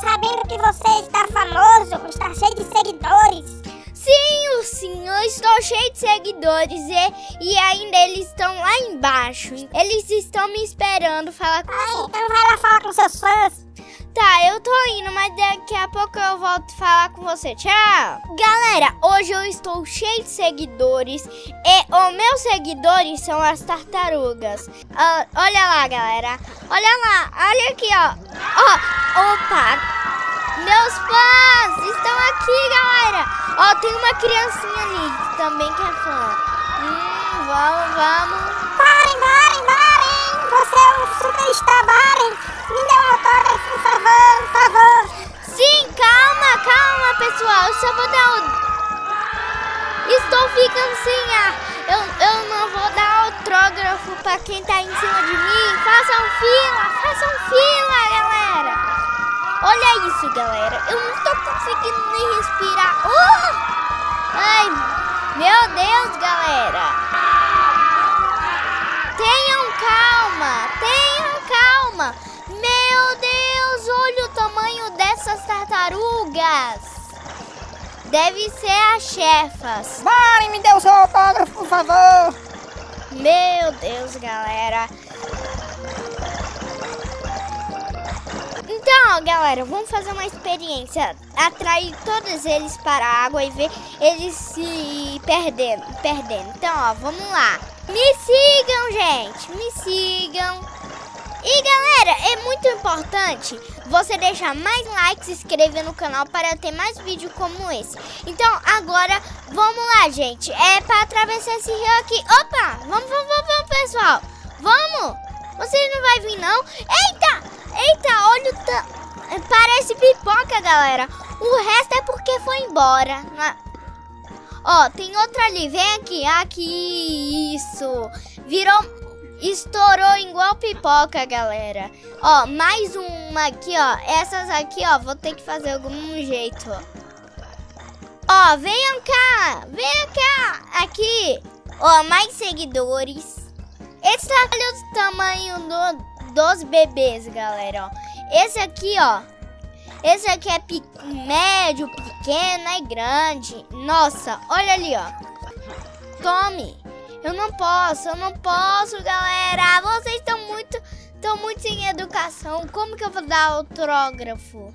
sabendo que você está famoso, está cheio de seguidores. Sim, ursinho, eu estou cheio de seguidores e ainda eles estão lá embaixo. Eles estão me esperando falar com você. Então vai lá falar com seus fãs. Tá, eu tô indo, mas daqui a pouco eu volto falar com você. Tchau! Galera, hoje eu estou cheio de seguidores e os meus seguidores são as tartarugas. Olha lá, galera. Olha lá, olha aqui, ó. Opa! Meus fãs estão aqui, galera. Ó, tem uma criancinha ali que também quer fã. Vamos. Baaren! Você é um superstar, Baaren! Me dá um autógrafo, por favor. Sim, calma, pessoal. Eu só vou dar o... Estou ficando sem ar. Eu não vou dar autógrafo pra quem tá em cima de mim. Façam fila, galera. Olha isso, galera. Eu não tô conseguindo nem respirar. Ai, meu Deus, galera. Tenham calma. Meu Deus, olha o tamanho dessas tartarugas. Deve ser as chefas. Baaren, me dê o seu autógrafo, por favor. Meu Deus, galera. Então, galera, vamos fazer uma experiência. Atrair todos eles para a água e ver eles se perdendo. Então, ó, vamos lá. Me sigam, gente. Me sigam. E galera, é muito importante você deixar mais likes, se inscrever no canal para ter mais vídeo como esse. Então agora, vamos lá, gente. É para atravessar esse rio aqui. Opa, vamos, pessoal. Vamos. Vocês não vão vir, não. Eita, olha o tanto. Parece pipoca, galera. O resto é porque foi embora. Ó, tem outra ali. Vem aqui. Aqui, isso. Virou... Estourou igual pipoca, galera. Ó, mais uma aqui, ó. Essas aqui, ó, vou ter que fazer algum jeito. Ó, venham cá. Aqui, ó, mais seguidores. Esse aqui é o tamanho dos bebês, galera, ó. Esse aqui, ó. Esse aqui é médio, pequeno e grande. Nossa, olha ali, ó. Tome. Eu não posso, galera. Vocês estão muito sem educação. Como que eu vou dar autógrafo?